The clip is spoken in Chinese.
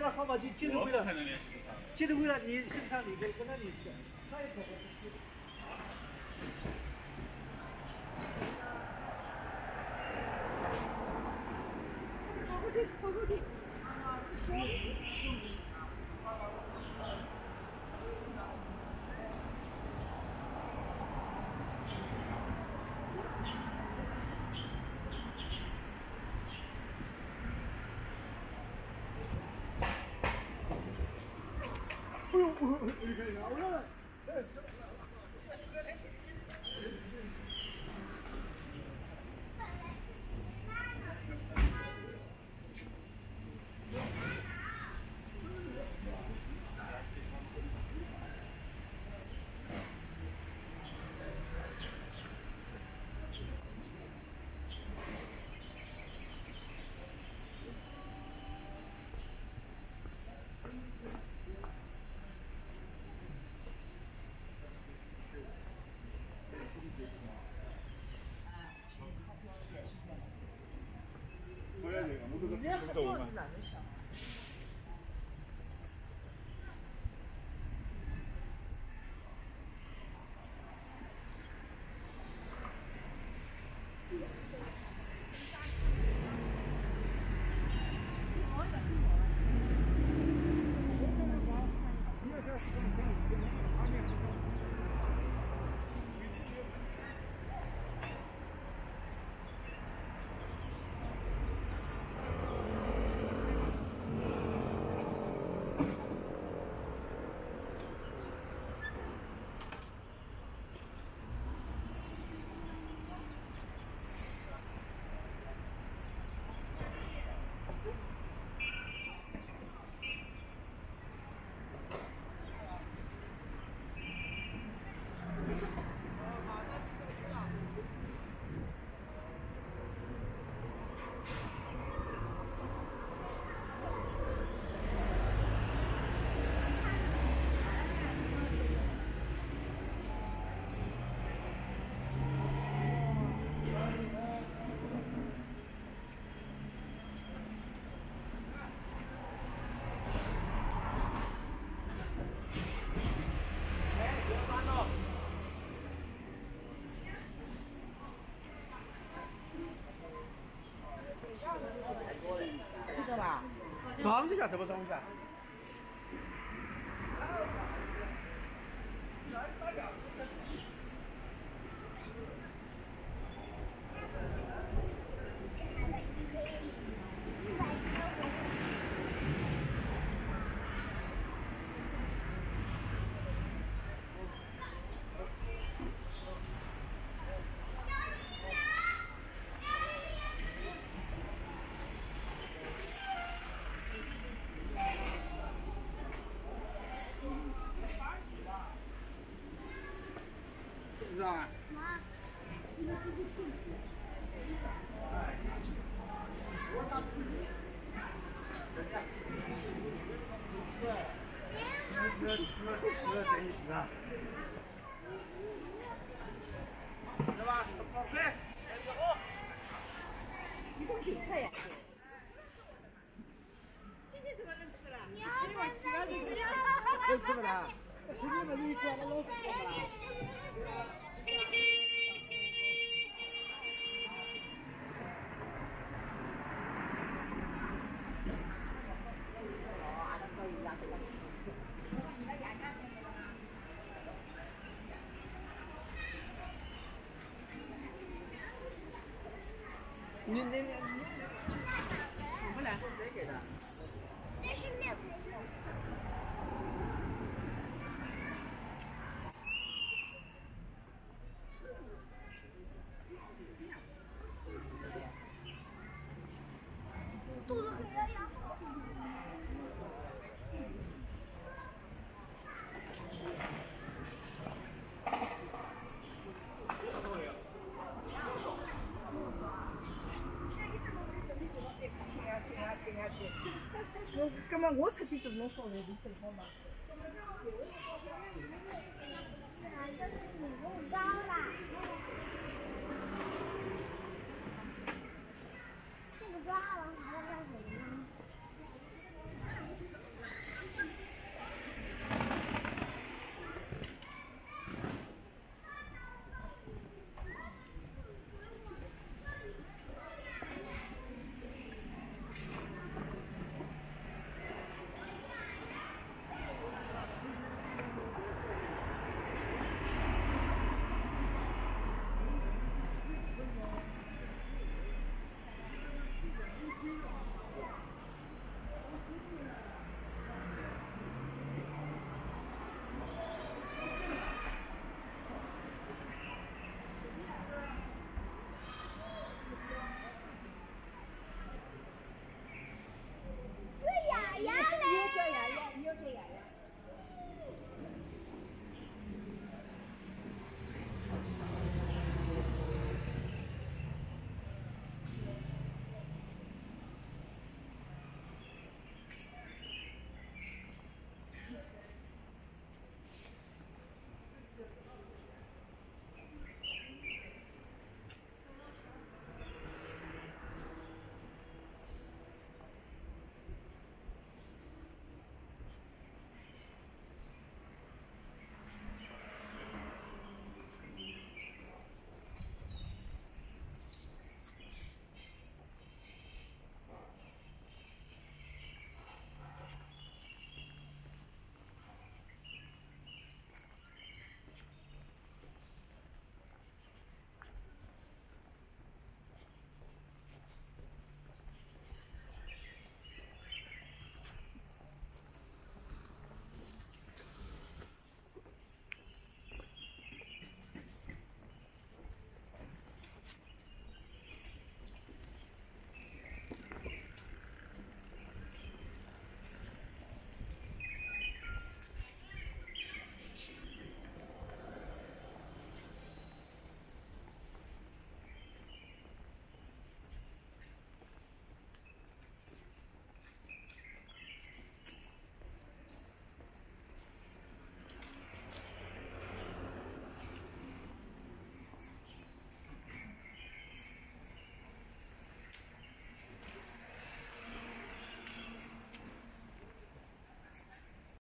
加了号码就记住回来，记住回来你是不是你跟他联系的？那也可以。 忙得下什么东西啊？ 你们两个谁给的？这是那个。肚子给它养好。我根本我出去怎么说呢？你懂吗？